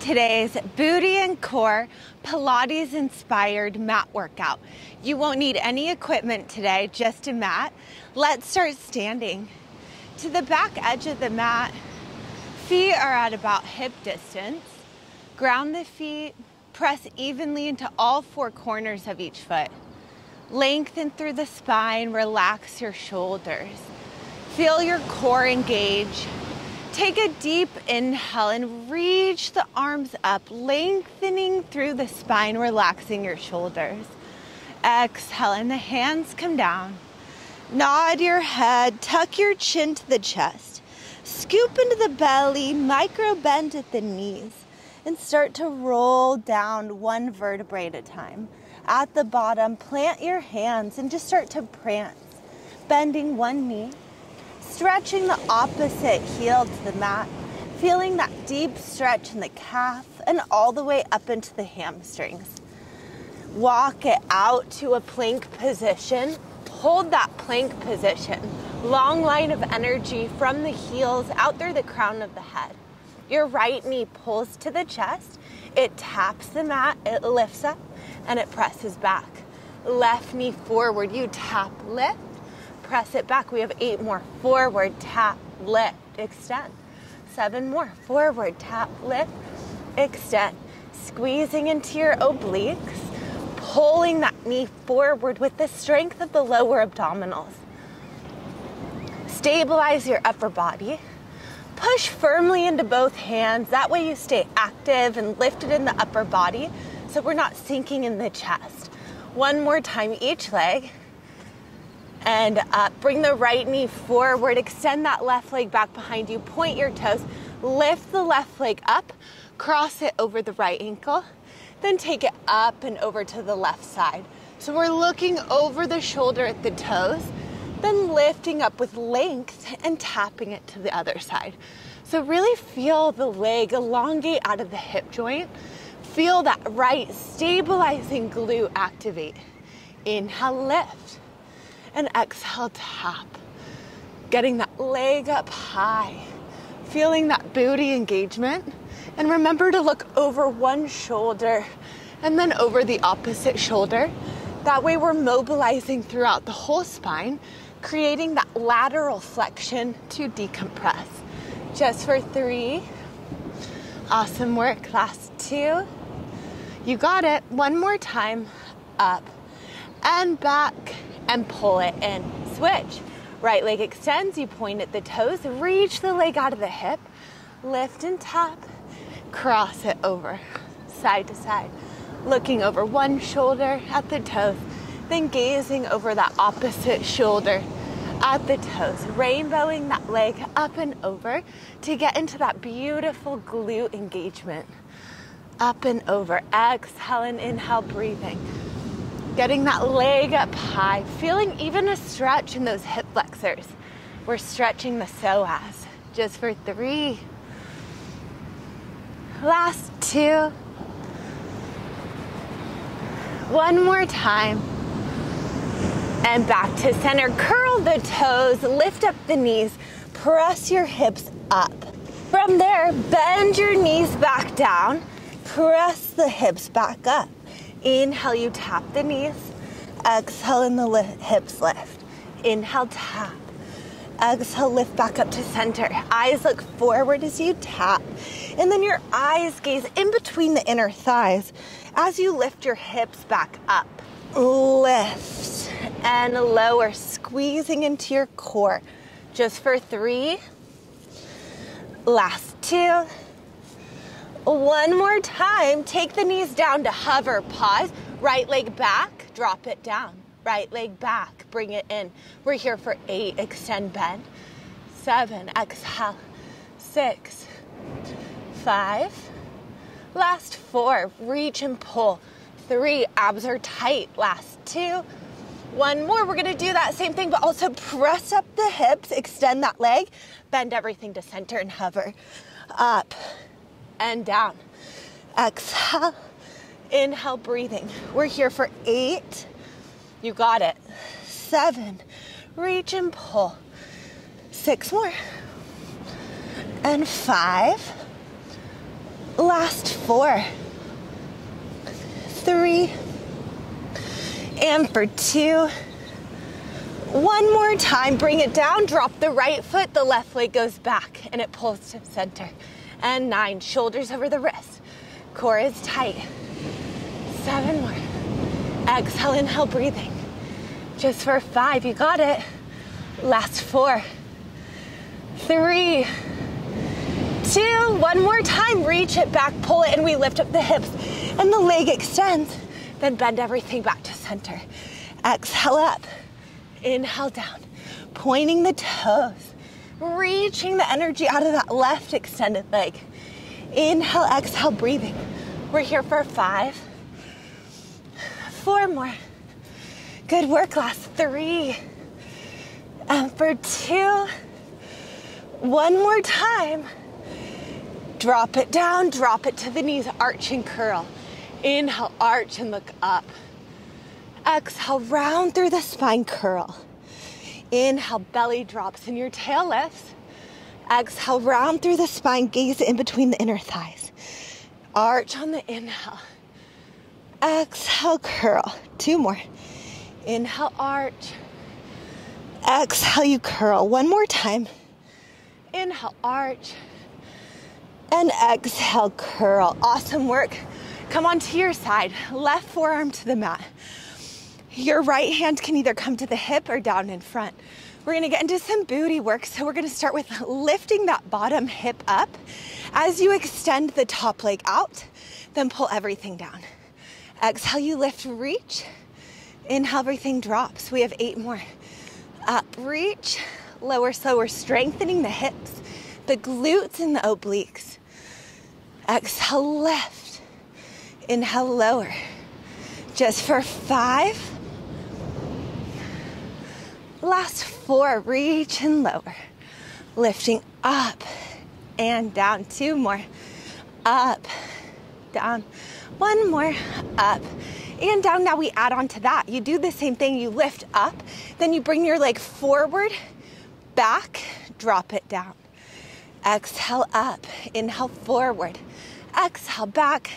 today's Booty and Core Pilates inspired mat workout. You won't need any equipment today, just a mat. Let's start standing. To the back edge of the mat, feet are at about hip distance. Ground the feet, press evenly into all four corners of each foot. Lengthen through the spine, relax your shoulders. Feel your core engage. Take a deep inhale and reach the arms up, lengthening through the spine, relaxing your shoulders. Exhale, and the hands come down. Nod your head, tuck your chin to the chest. Scoop into the belly, micro bend at the knees, and start to roll down one vertebrae at a time. At the bottom, plant your hands and just start to prance, bending one knee, stretching the opposite heel to the mat, feeling that deep stretch in the calf and all the way up into the hamstrings. Walk it out to a plank position. Hold that plank position. Long line of energy from the heels out through the crown of the head. Your right knee pulls to the chest. It taps the mat, it lifts up, and it presses back. Left knee forward, you tap, lift. Press it back. We have 8 more. Forward, tap, lift, extend. 7 more. Forward, tap, lift, extend. Squeezing into your obliques, pulling that knee forward with the strength of the lower abdominals. Stabilize your upper body. Push firmly into both hands. That way you stay active and lifted in the upper body, so we're not sinking in the chest. One more time each leg. And up, bring the right knee forward, extend that left leg back behind you, point your toes, lift the left leg up, cross it over the right ankle, then take it up and over to the left side. So we're looking over the shoulder at the toes, then lifting up with length and tapping it to the other side. So really feel the leg elongate out of the hip joint. Feel that right stabilizing glute activate. Inhale, lift. And exhale, tap. Getting that leg up high, feeling that booty engagement. And remember to look over one shoulder and then over the opposite shoulder. That way we're mobilizing throughout the whole spine, creating that lateral flexion to decompress. Just for 3. Awesome work, last 2. You got it. One more time, up and back, and pull it in. Switch. Right leg extends, you point at the toes, reach the leg out of the hip, lift and tap, cross it over, side to side. Looking over one shoulder at the toes, then gazing over that opposite shoulder at the toes, rainbowing that leg up and over to get into that beautiful glute engagement. Up and over, exhale and inhale, breathing. Getting that leg up high, feeling even a stretch in those hip flexors. We're stretching the psoas. Just for 3. Last 2. One more time. And back to center. Curl the toes, lift up the knees, press your hips up. From there, bend your knees back down, press the hips back up. Inhale, you tap the knees. Exhale, and the hips lift. Inhale, tap. Exhale, lift back up to center. Eyes look forward as you tap. And then your eyes gaze in between the inner thighs as you lift your hips back up. Lift and lower, squeezing into your core. Just for 3. Last 2. One more time, take the knees down to hover, pause, right leg back, drop it down, right leg back, bring it in. We're here for 8, extend, bend, 7, exhale, 6, 5, last 4, reach and pull, 3, abs are tight, last 2, one more. We're gonna do that same thing, but also press up the hips, extend that leg, bend everything to center and hover, up and down. Exhale, inhale, breathing. We're here for 8. You got it. 7, reach and pull. 6 more. And 5, Last four. 3, and for 2. One more time, bring it down, drop the right foot, the left leg goes back and it pulls to center. And 9, shoulders over the wrist, core is tight. 7 more. Exhale, inhale, breathing. Just for 5, you got it. Last 4, 3, 2, one more time, reach it back, pull it, and we lift up the hips and the leg extends, then bend everything back to center. Exhale up, inhale down, pointing the toes, reaching the energy out of that left extended leg. Inhale, exhale, breathing. We're here for 5, 4 more. Good work, last 3. And for 2, one more time. Drop it down, drop it to the knees, arch and curl. Inhale, arch and look up. Exhale, round through the spine, curl. Inhale, belly drops and your tail lifts. Exhale, round through the spine, gaze in between the inner thighs. Arch on the inhale. Exhale, curl. 2 more. Inhale, arch. Exhale, you curl. One more time. Inhale, arch. And exhale, curl. Awesome work. Come onto your side. Left forearm to the mat. Your right hand can either come to the hip or down in front. We're going to get into some booty work. So we're going to start with lifting that bottom hip up as you extend the top leg out, then pull everything down. Exhale, you lift, reach. Inhale, everything drops. We have 8 more. Up, reach. Lower, slower, strengthening the hips, the glutes, and the obliques. Exhale, lift. Inhale, lower. Just for 5. Last 4, reach and lower. Lifting up and down. 2 more. Up, down. 1 more. Up and down. Now we add on to that. You do the same thing. You lift up, then you bring your leg forward, back, drop it down. Exhale up, inhale forward, exhale back,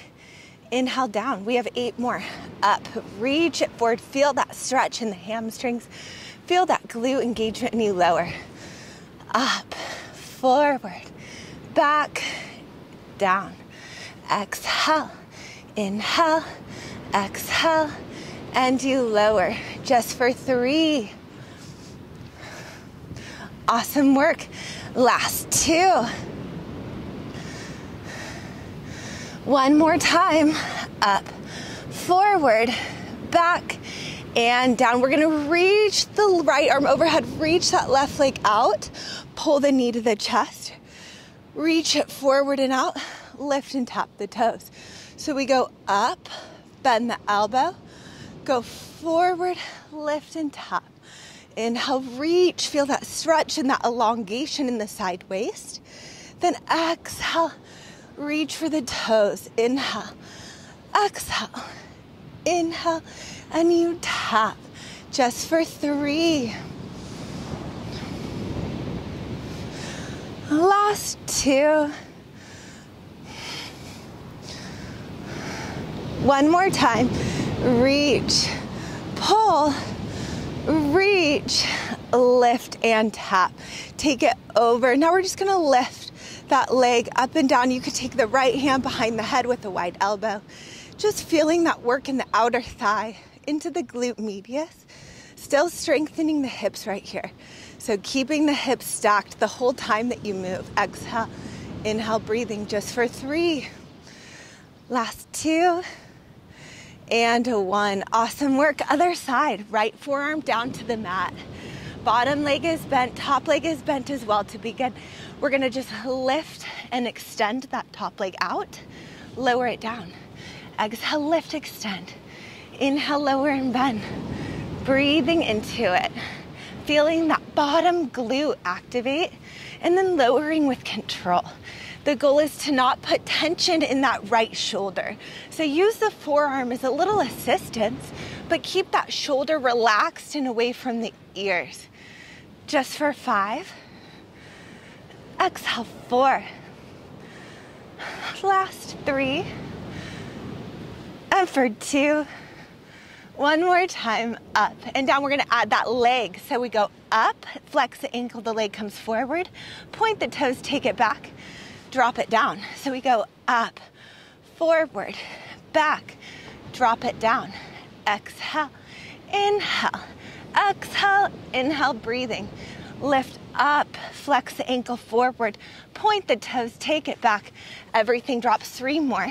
inhale down. We have 8 more. Up, reach it forward, feel that stretch in the hamstrings, feel that glute engagement, and you lower. Up, forward, back, down. Exhale, inhale, exhale, and you lower. Just for 3. Awesome work. Last 2. One more time. Up, forward, back, and down. We're going to reach the right arm overhead, reach that left leg out, pull the knee to the chest, reach it forward and out, lift and tap the toes. So we go up, bend the elbow, go forward, lift and tap. Inhale, reach, feel that stretch and that elongation in the side waist. Then exhale, reach for the toes. Inhale, exhale, inhale, and you tap. Just for 3. Last 2. One more time. Reach, pull, reach, lift, and tap. Take it over. Now we're just going to lift that leg up and down. You could take the right hand behind the head with a wide elbow. Just feeling that work in the outer thigh into the glute medius. Still strengthening the hips right here. So keeping the hips stacked the whole time that you move. Exhale, inhale, breathing. Just for 3. Last 2. And 1. Awesome work. Other side. Right forearm down to the mat. Bottom leg is bent. Top leg is bent as well to begin. We're going to just lift and extend that top leg out. Lower it down. Exhale, lift, extend. Inhale, lower and bend. Breathing into it. Feeling that bottom glute activate. And then lowering with control. The goal is to not put tension in that right shoulder. So use the forearm as a little assistance, but keep that shoulder relaxed and away from the ears. Just for 5. Exhale, 4. last three. And for two, one more time, up and down. We're gonna add that leg. So we go up, flex the ankle, the leg comes forward, point the toes, take it back, drop it down. So we go up, forward, back, drop it down. Exhale, inhale, exhale, inhale, breathing. Lift up, flex the ankle forward, point the toes, take it back. Everything drops, three more.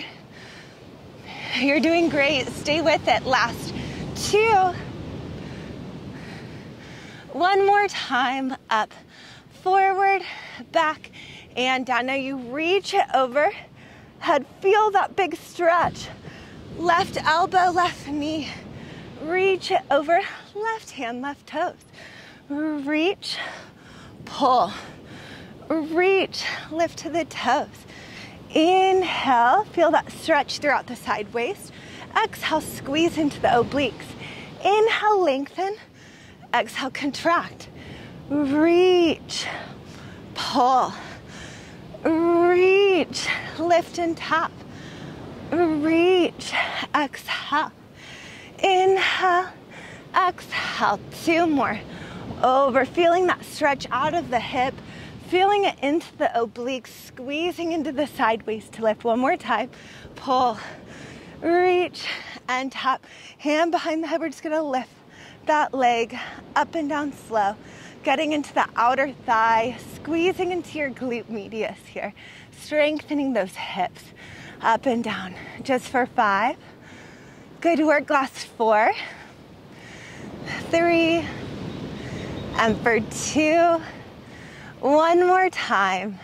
You're doing great, stay with it. Last two. One more time, up, forward, back, and down. Now you reach it over, head, feel that big stretch. Left elbow, left knee. Reach it over, left hand, left toes. Reach, pull, reach, lift to the toes. Inhale, feel that stretch throughout the side waist. Exhale, squeeze into the obliques. Inhale, lengthen. Exhale, contract. Reach, pull, reach, lift and tap. Reach, exhale, inhale, exhale. Two more. Over, feeling that stretch out of the hip, feeling it into the obliques, squeezing into the side waist to lift. One more time, pull, reach, and tap. Hand behind the head, we're just gonna lift that leg up and down slow, getting into the outer thigh, squeezing into your glute medius here, strengthening those hips, up and down, just for five. Good work, last four, three, and for two, one more time,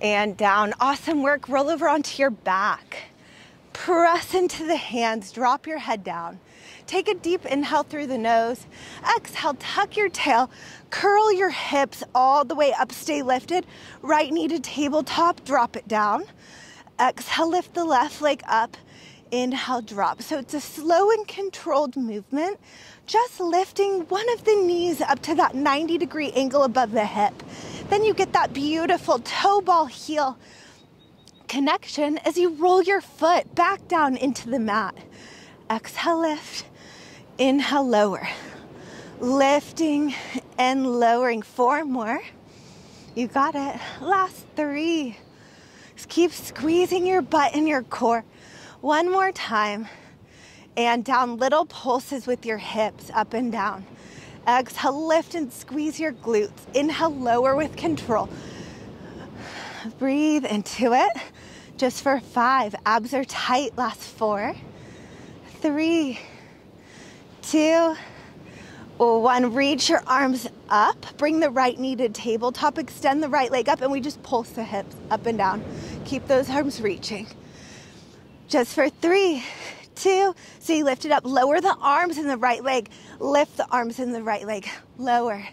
and down. Awesome work, roll over onto your back. Press into the hands, drop your head down. Take a deep inhale through the nose. Exhale, tuck your tail, curl your hips all the way up, stay lifted. Right knee to tabletop, drop it down. Exhale, lift the left leg up. Inhale, drop. So it's a slow and controlled movement, just lifting one of the knees up to that 90-degree angle above the hip. Then you get that beautiful toe ball heel connection as you roll your foot back down into the mat. Exhale, lift. Inhale, lower. Lifting and lowering. Four more. You got it. Last three. Just keep squeezing your butt and your core. One more time, and down, little pulses with your hips, up and down. Exhale, lift and squeeze your glutes. Inhale, lower with control. Breathe into it, just for five. Abs are tight, last four, three, two, one. Reach your arms up, bring the right knee to tabletop, extend the right leg up, and we just pulse the hips up and down. Keep those arms reaching. Just for three, two, so you lift it up, lower the arms in the right leg, lift the arms in the right leg, lower,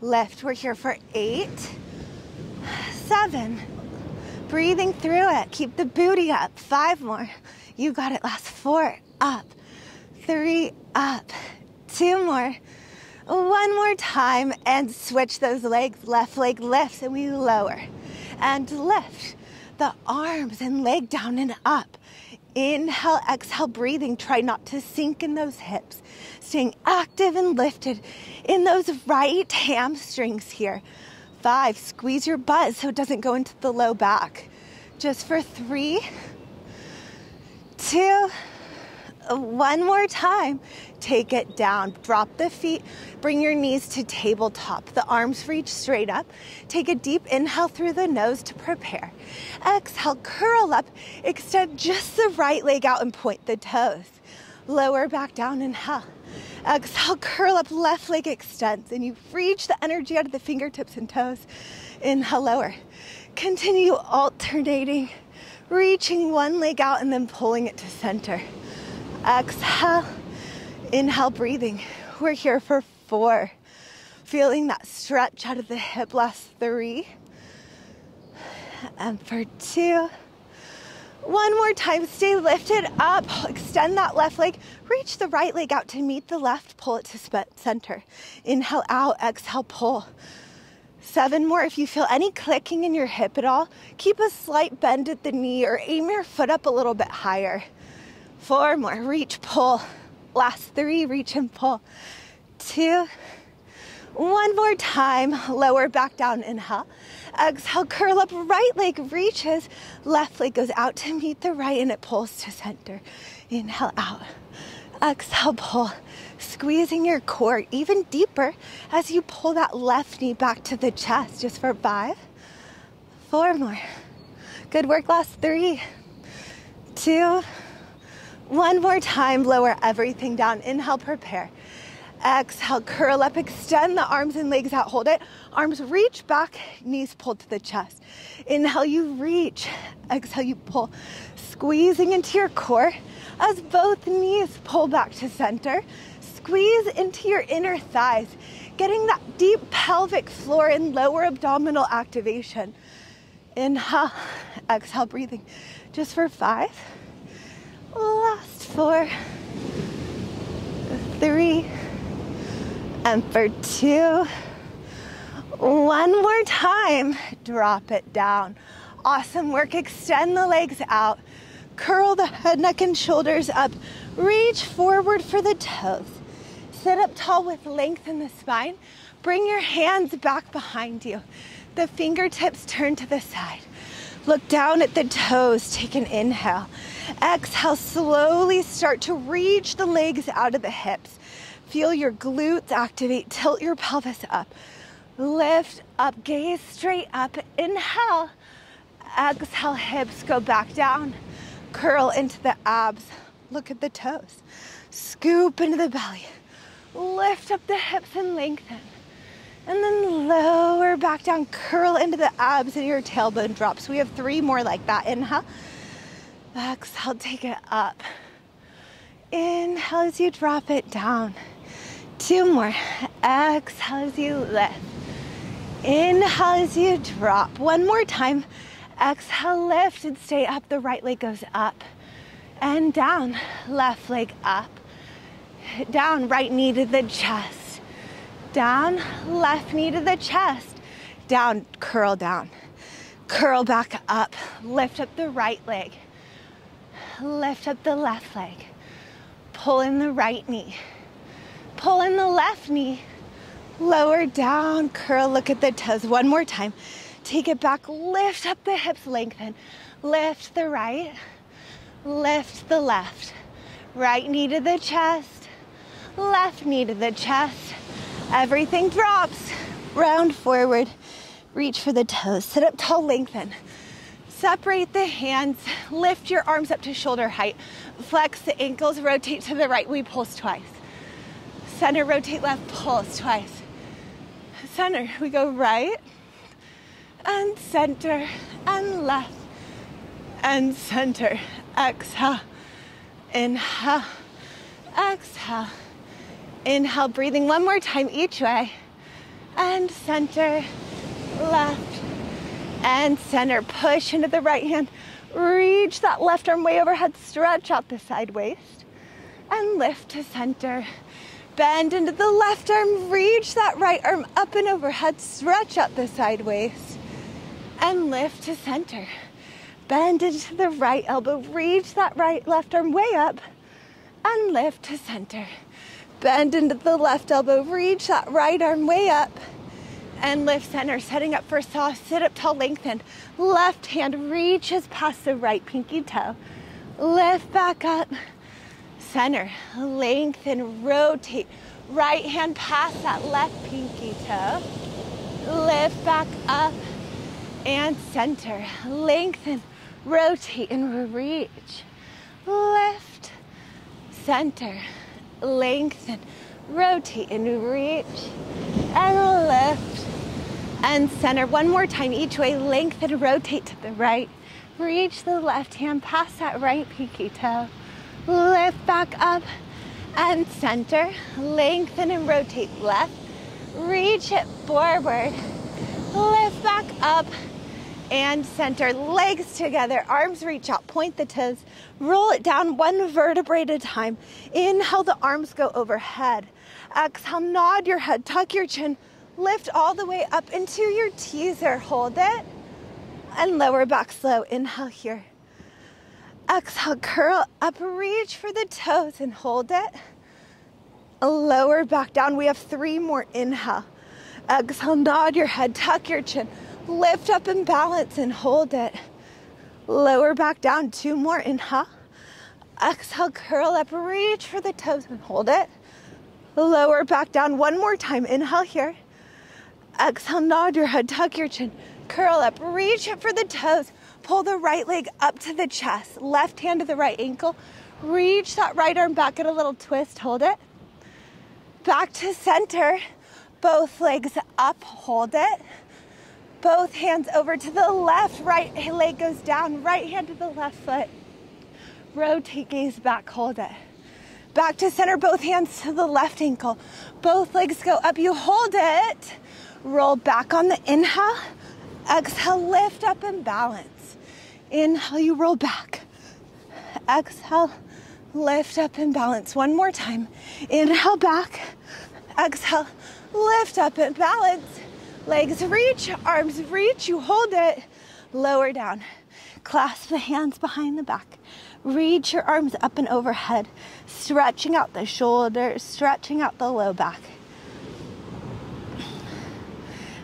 lift. We're here for eight, seven, breathing through it, keep the booty up, five more, you got it, last four, up, three, up, two more, one more time, and switch those legs, left leg lifts, and we lower, and lift the arms and leg down and up. Inhale, exhale, breathing. Try not to sink in those hips. Staying active and lifted in those right hamstrings here. Five, squeeze your butt so it doesn't go into the low back. Just for three, two, one more time. Take it down. Drop the feet. Bring your knees to tabletop. The arms reach straight up. Take a deep inhale through the nose to prepare. Exhale, curl up. Extend just the right leg out and point the toes. Lower back down, inhale. Exhale, curl up, left leg extends. And you reach the energy out of the fingertips and toes. Inhale, lower. Continue alternating, reaching one leg out and then pulling it to center. Exhale, inhale, breathing. We're here for four. Feeling that stretch out of the hip, last three. And for two, one more time, stay lifted up, extend that left leg, reach the right leg out to meet the left, pull it to center. Inhale out, exhale, pull. Seven more, if you feel any clicking in your hip at all, keep a slight bend at the knee or aim your foot up a little bit higher. Four more, reach, pull. Last three, reach and pull. Two, one more time, lower back down, inhale. Exhale, curl up, right leg reaches, left leg goes out to meet the right and it pulls to center. Inhale, out. Exhale, pull, squeezing your core even deeper as you pull that left knee back to the chest, just for five, four more. Good work, last three, two, one more time, lower everything down, inhale, prepare. Exhale, curl up, extend the arms and legs out, hold it. Arms reach back, knees pulled to the chest. Inhale, you reach. Exhale, you pull. Squeezing into your core as both knees pull back to center. Squeeze into your inner thighs, getting that deep pelvic floor and lower abdominal activation. Inhale, exhale, breathing. Just for five. Last four. Three. And for two, one more time, drop it down. Awesome work, extend the legs out, curl the head, neck, and shoulders up, reach forward for the toes. Sit up tall with length in the spine, bring your hands back behind you. The fingertips turn to the side. Look down at the toes, take an inhale. Exhale, slowly start to reach the legs out of the hips. Feel your glutes activate, tilt your pelvis up. Lift up, gaze straight up, inhale. Exhale, hips go back down. Curl into the abs, look at the toes. Scoop into the belly. Lift up the hips and lengthen. And then lower back down, curl into the abs and your tailbone drops. We have three more like that, inhale. Exhale, take it up. Inhale as you drop it down. Two more. Exhale as you lift. Inhale as you drop. One more time. Exhale, lift and stay up. The right leg goes up and down. Left leg up. Down, right knee to the chest. Down, left knee to the chest. Down, curl down. Curl back up. Lift up the right leg. Lift up the left leg. Pull in the right knee. Pull in the left knee, lower down, curl, look at the toes. One more time. Take it back, lift up the hips, lengthen. Lift the right, lift the left. Right knee to the chest, left knee to the chest. Everything drops. Round forward, reach for the toes. Sit up tall, lengthen. Separate the hands, lift your arms up to shoulder height. Flex the ankles, rotate to the right, we pulse twice. Center, rotate left, pulse twice. Center, we go right, and center, and left, and center. Exhale, inhale, exhale, inhale, breathing one more time each way. And center, left, and center. Push into the right hand. Reach that left arm way overhead, stretch out the side waist, and lift to center. Bend into the left arm, reach that right arm up and overhead, stretch out the side waist, and lift to center. Bend into the right elbow, reach that left arm way up, and lift to center. Bend into the left elbow, reach that right arm way up, and lift center, setting up for saw, sit up tall, lengthen. Left hand reaches past the right pinky toe. Lift back up, center, lengthen, rotate. Right hand past that left pinky toe. Lift back up and center. Lengthen, rotate and reach. Lift, center, lengthen, rotate and reach. And lift and center. One more time each way. Lengthen, rotate to the right. Reach the left hand past that right pinky toe. Lift back up and center. Lengthen and rotate left. Reach it forward. Lift back up and center. Legs together. Arms reach out. Point the toes. Roll it down one vertebrae at a time. Inhale, the arms go overhead. Exhale, nod your head, tuck your chin, Lift all the way up into your teaser. Hold it. And lower back slow. Inhale here. Exhale, curl up, reach for the toes and hold it. Lower back down. We have three more. Inhale. Exhale, nod your head, tuck your chin. Lift up and balance and hold it. Lower back down. Two more. Inhale. Exhale, curl up, reach for the toes and hold it. Lower back down. One more time. Inhale here. Exhale, nod your head, tuck your chin, curl up, reach for the toes, pull the right leg up to the chest, left hand to the right ankle, reach that right arm back, get a little twist, hold it, back to center, both legs up, hold it, both hands over to the left, right leg goes down, right hand to the left foot, rotate, gaze back, hold it, back to center, both hands to the left ankle, both legs go up, you hold it, roll back on the inhale, exhale, lift up and balance. Inhale, you roll back. Exhale, lift up and balance. One more time. Inhale, back. Exhale, lift up and balance. Legs reach, arms reach, you hold it. Lower down. Clasp the hands behind the back. Reach your arms up and overhead, stretching out the shoulders, stretching out the low back.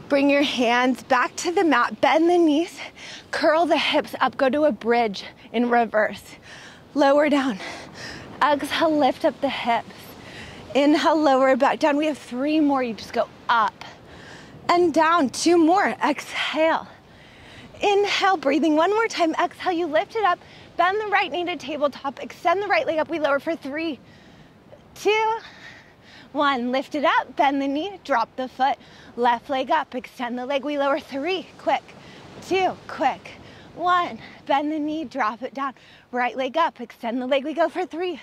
Bring your hands back to the mat, bend the knees, curl the hips up, go to a bridge in reverse. Lower down. Exhale, lift up the hips. Inhale, lower back down. We have three more. You just go up and down. Two more. Exhale. Inhale, breathing one more time. Exhale, you lift it up. Bend the right knee to tabletop. Extend the right leg up. We lower for 3, 2, 1, lift it up, bend the knee, drop the foot, left leg up, extend the leg, we lower 3, quick, 2, quick, 1, bend the knee, drop it down, right leg up, extend the leg, we go for 3,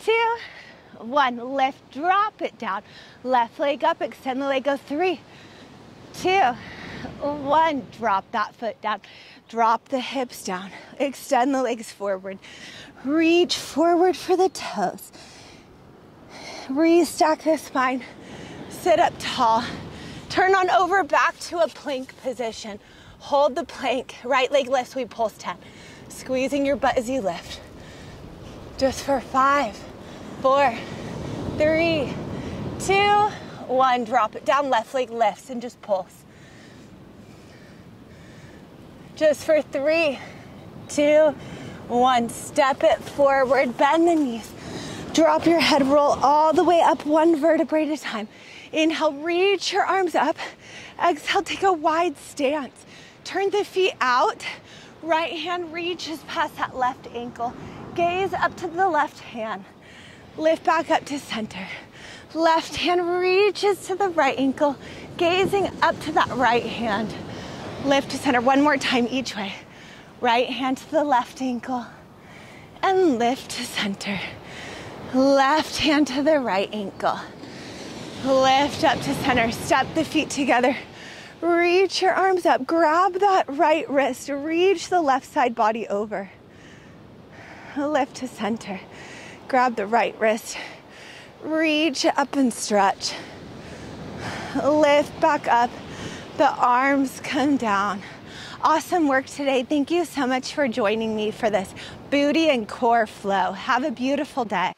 2, 1, lift, drop it down, left leg up, extend the leg, go 3, 2, 1, drop that foot down, drop the hips down, extend the legs forward, reach forward for the toes. Restack the spine, sit up tall, turn on over back to a plank position. Hold the plank, right leg lifts, we pulse 10. Squeezing your butt as you lift. Just for 5, 4, 3, 2, 1, drop it down, left leg lifts and just pulse. Just for 3, 2, 1, step it forward, bend the knees. Drop your head, roll all the way up one vertebrae at a time. Inhale, reach your arms up. Exhale, take a wide stance. Turn the feet out. Right hand reaches past that left ankle. Gaze up to the left hand. Lift back up to center. Left hand reaches to the right ankle. Gazing up to that right hand. Lift to center. One more time each way. Right hand to the left ankle. And lift to center. Left hand to the right ankle. Lift up to center. Step the feet together. Reach your arms up. Grab that right wrist. Reach the left side body over. Lift to center. Grab the right wrist. Reach up and stretch. Lift back up. The arms come down. Awesome work today. Thank you so much for joining me for this booty and core flow. Have a beautiful day.